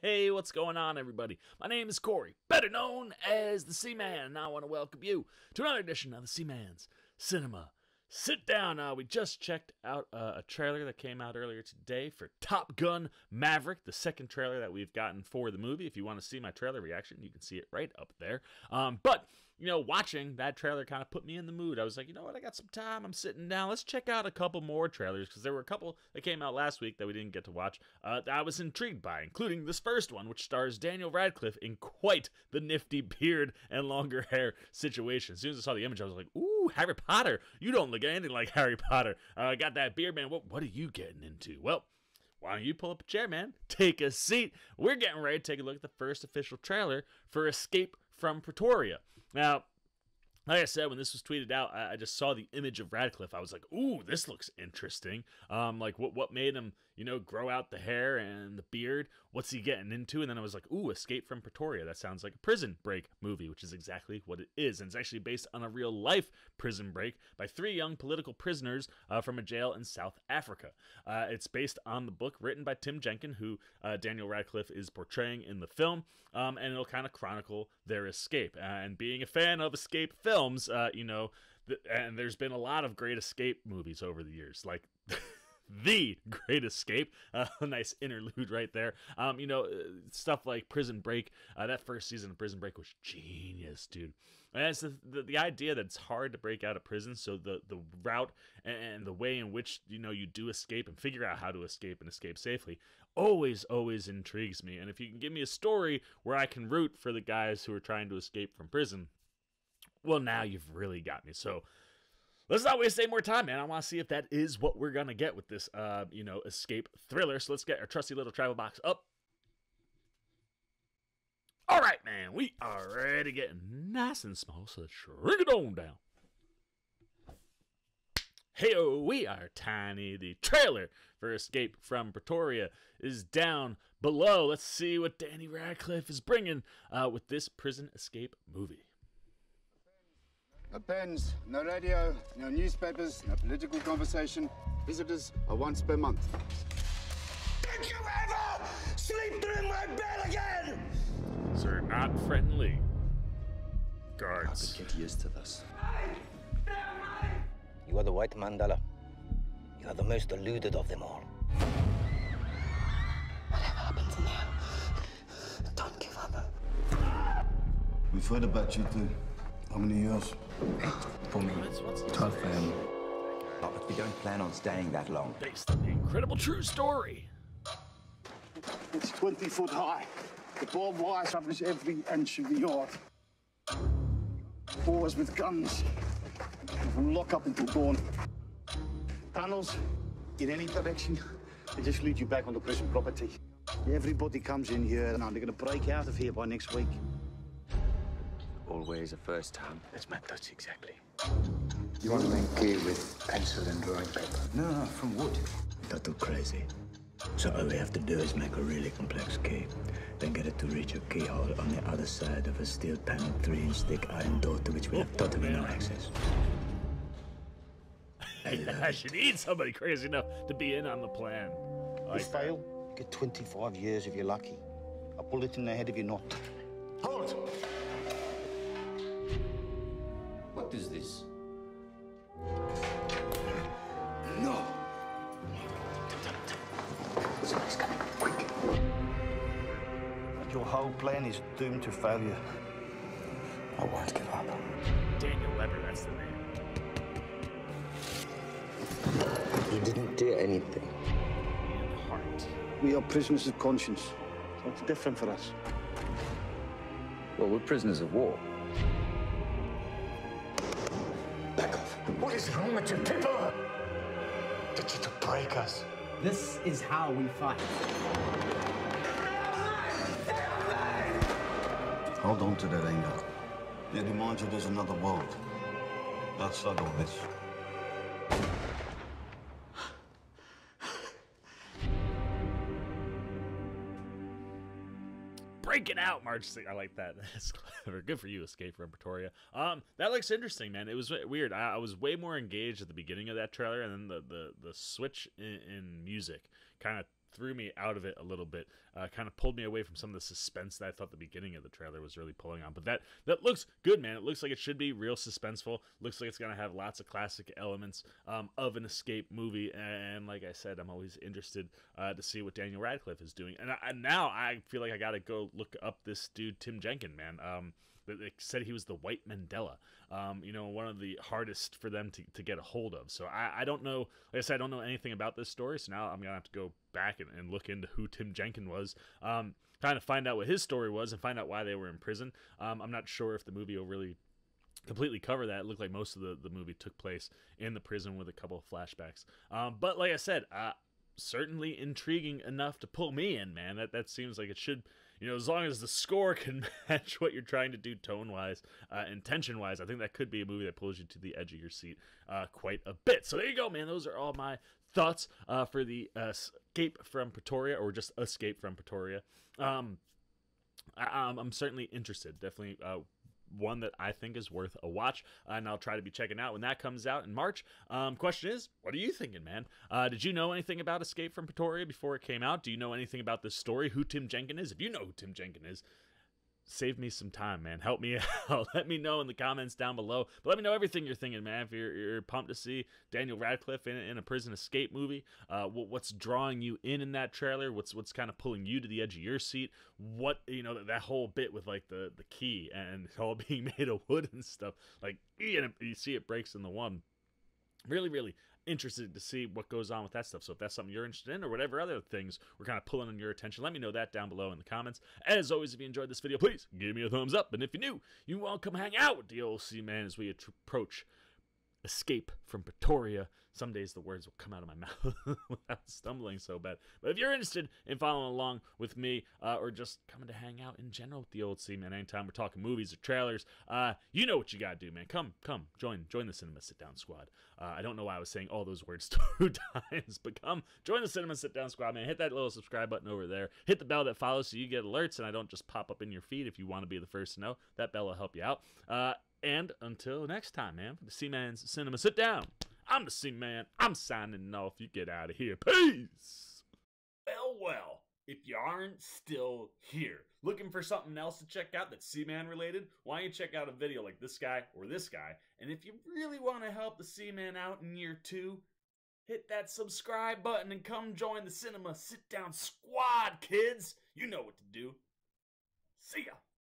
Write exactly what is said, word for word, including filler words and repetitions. Hey, what's going on, everybody? My name is Corey, better known as the C-Man, and I want to welcome you to another edition of the C-Man's Cinema Sitdown. Uh, we just checked out uh, a trailer that came out earlier today for Top Gun Maverick, the second trailer that we've gotten for the movie. If you want to see my trailer reaction, you can see it right up there. Um, but, you know, watching that trailer kind of put me in the mood. I was like, you know what, I got some time, I'm sitting down, let's check out a couple more trailers, because there were a couple that came out last week that we didn't get to watch uh, that I was intrigued by, including this first one, which stars Daniel Radcliffe in quite the nifty beard and longer hair situation. As soon as I saw the image, I was like, ooh, Harry Potter, you don't look anything like Harry Potter. Uh, got that beard, man, what, what are you getting into? Well, why don't you pull up a chair, man? Take a seat. We're getting ready to take a look at the first official trailer for Escape from Pretoria. Now, like I said, when this was tweeted out, I just saw the image of Radcliffe. I was like, ooh, this looks interesting. Um, like, what what made him, you know, grow out the hair and the beard? What's he getting into? And then I was like, ooh, Escape from Pretoria. That sounds like a Prison Break movie, which is exactly what it is. And it's actually based on a real-life prison break by three young political prisoners uh, from a jail in South Africa. Uh, it's based on the book written by Tim Jenkin, who uh, Daniel Radcliffe is portraying in the film. Um, and it'll kind of chronicle their escape. Uh, and being a fan of Escape film, films, uh, you know, th and there's been a lot of great escape movies over the years, like The Great Escape, a uh, nice interlude right there. Um, you know, stuff like Prison Break, uh, that first season of Prison Break was genius, dude. And it's the, the, the idea that it's hard to break out of prison, so the, the route and the way in which, you know, you do escape and figure out how to escape and escape safely always, always intrigues me. And if you can give me a story where I can root for the guys who are trying to escape from prison, well, now you've really got me. So let's not waste any more time, man. I want to see if that is what we're going to get with this, uh, you know, escape thriller. So let's get our trusty little travel box up. All right, man. We are already getting nice and small, so shrink it on down. Hey-oh, we are tiny. The trailer for Escape from Pretoria is down below. Let's see what Danny Radcliffe is bringing uh, with this prison escape movie. No pens, no radio, no newspapers, no political conversation. Visitors are once per month. Did you ever sleep through my bed again? These are not friendly guards. I could get used to this. You are the white Mandela. You are the most deluded of them all. Whatever happens in here, don't give up. We've heard about you too. How many years? For me, twelve for him. But we don't plan on staying that long. Based on the incredible true story. It's twenty foot high. The barbed wire covers every inch of the yard. Boys with guns. From lock up until dawn. Tunnels in any direction. They just lead you back on the prison property. Everybody comes in here now. They're going to break out of here by next week. Always a first time. That's my touch, exactly. You want to make key with pencil and drawing paper? No, no, from wood. That look crazy. So all we have to do is make a really complex key, then get it to reach a keyhole on the other side of a steel panel, three-inch thick iron door to which we have totally no access. I should need somebody crazy enough to be in on the plan. Like you fail, you get twenty-five years if you're lucky. A bullet in the head if you're not. Hold! What is this? No! Somebody's coming, quick! But your whole plan is doomed to failure. I won't give up. Daniel Lever, that's the name. You didn't do anything. In the heart. We are prisoners of conscience. That's different for us. Well, we're prisoners of war. What is wrong with you people? Did you break us? This is how we fight. Hold on to that anger. They demand you there's another world. That's not all this. Breaking out, March sixth. I like that. That's clever. Good for you, Escape from Pretoria. Um, that looks interesting, man. It was weird. I, I was way more engaged at the beginning of that trailer, and then the the, the switch in, in music kind of threw me out of it a little bit, uh, kind of pulled me away from some of the suspense that I thought the beginning of the trailer was really pulling on. But that that looks good, man. It looks like it should be real suspenseful. Looks like it's going to have lots of classic elements um, of an escape movie. And like I said, I'm always interested uh, to see what Daniel Radcliffe is doing. And, I, and now I feel like I got to go look up this dude, Tim Jenkin, man. Um, they said he was the White Mandela. Um, you know, one of the hardest for them to, to get a hold of. So I, I don't know. Like I said, I don't know anything about this story. So now I'm going to have to go back and, and look into who Tim Jenkin was, um, kind of find out what his story was and find out why they were in prison. Um, I'm not sure if the movie will really completely cover that. It looked like most of the, the movie took place in the prison with a couple of flashbacks. Um, but like I said, uh, certainly intriguing enough to pull me in, man. That that seems like it should, you know, as long as the score can match what you're trying to do tone-wise uh, and tension-wise, I think that could be a movie that pulls you to the edge of your seat uh, quite a bit. So there you go, man. Those are all my thoughts uh, for the uh, Escape from Pretoria, or just Escape from Pretoria. Um, I, I'm certainly interested. Definitely uh, one that I think is worth a watch, and I'll try to be checking out when that comes out in March. Um, question is, what are you thinking, man? Uh, did you know anything about Escape from Pretoria before it came out? Do you know anything about this story, who Tim Jenkin is? If you know who Tim Jenkin is, save me some time, man. Help me out. Let me know in the comments down below. But let me know everything you're thinking, man. If you're, you're pumped to see Daniel Radcliffe in, in a prison escape movie, uh, what, what's drawing you in in that trailer? What's what's kind of pulling you to the edge of your seat? What, you know, that, that whole bit with like the the key and it all being made of wood and stuff. Like, you see it breaks in the one. Really, really interested to see what goes on with that stuff. So if that's something you're interested in, or whatever other things we're kind of pulling on your attention, let me know that down below in the comments. As always, if you enjoyed this video, please give me a thumbs up. And if you're new, you want to come hang out with the old C-Man as we approach Escape from Pretoria. Some days the words will come out of my mouth without stumbling so bad. But if you're interested in following along with me, uh, or just coming to hang out in general with the old C-Man, anytime we're talking movies or trailers, uh, you know what you gotta do, man. Come, come, join, join the Cinema Sit-Down Squad. Uh, I don't know why I was saying all those words two times, but come, join the Cinema Sit-Down Squad, man. Hit that little subscribe button over there. Hit the bell that follows so you get alerts and I don't just pop up in your feed. If you want to be the first to know, that bell will help you out. Uh, And until next time, man, for the C-Man's Cinema Sit Down, I'm the C-Man. I'm signing off. You get out of here. Peace. Well, well, if you aren't still here, looking for something else to check out that's C-Man related, why don't you check out a video like this guy or this guy? And if you really want to help the C-Man out in year two, hit that subscribe button and come join the Cinema Sit Down Squad, kids. You know what to do. See ya.